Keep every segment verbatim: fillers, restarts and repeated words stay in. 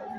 Levanta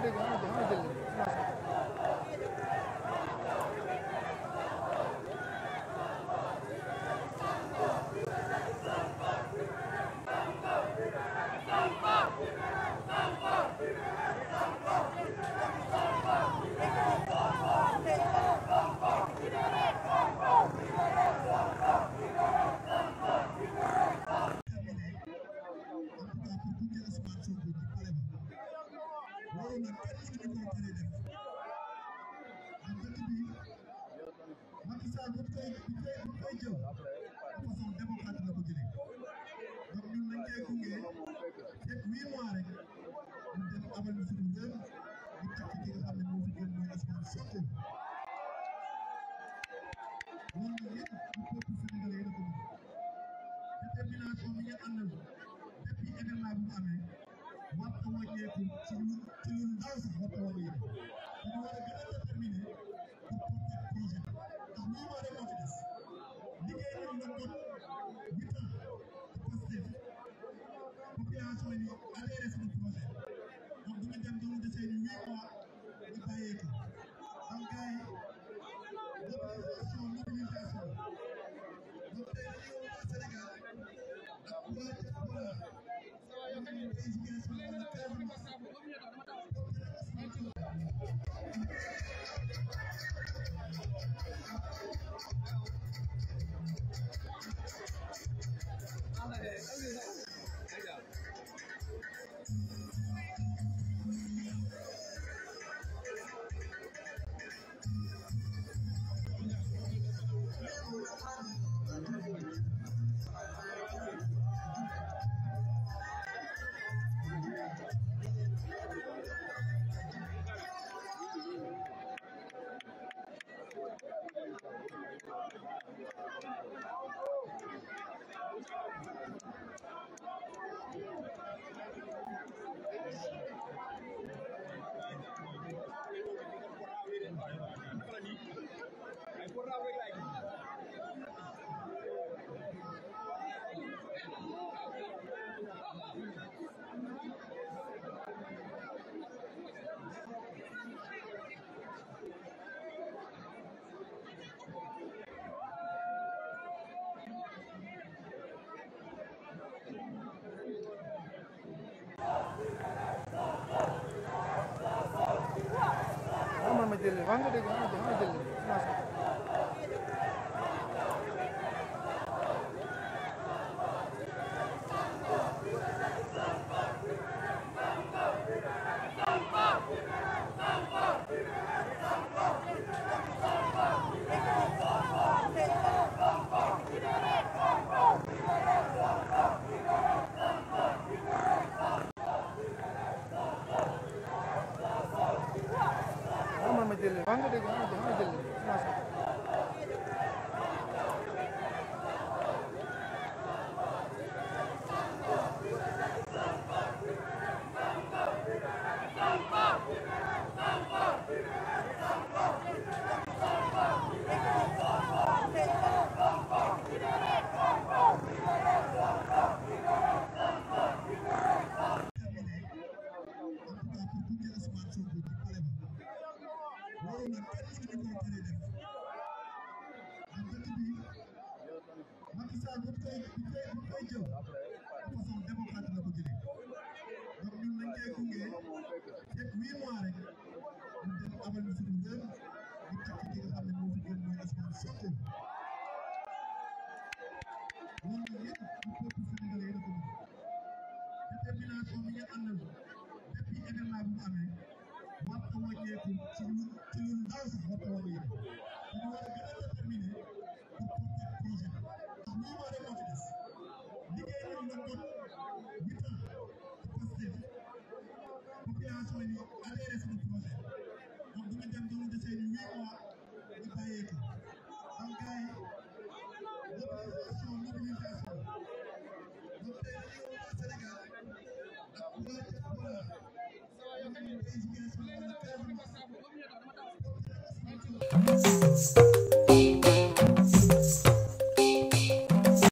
de grande. Thank you. buñ koy buñ koy buñ koy jël façon démocrate la ko jëlee donc ñun nañ koy gunge fekk huit mois rek ñu dem amal suñu réew di takk ki nga xam ne moo fi gën mooy Ousmane Sonko loolu yëpp du peuple sénégalais la ko mën détermination bi nga àndal depuis événement bi mu amee war ko wàññeeku ci lu ci lu ndaw sax war ko wàññeeku dañu war a gën a déterminé pour porter projet ndax lii moo demoon ci des liggéey nañu la kon huit ans de Pastef population yi adhéré suñu projet donc du ñu dem dama desee ni huit mois ñu bàyyee ko donc gars yi mobilisation mobilisation donc tey dañuy wax Sénégal ak waa diaspora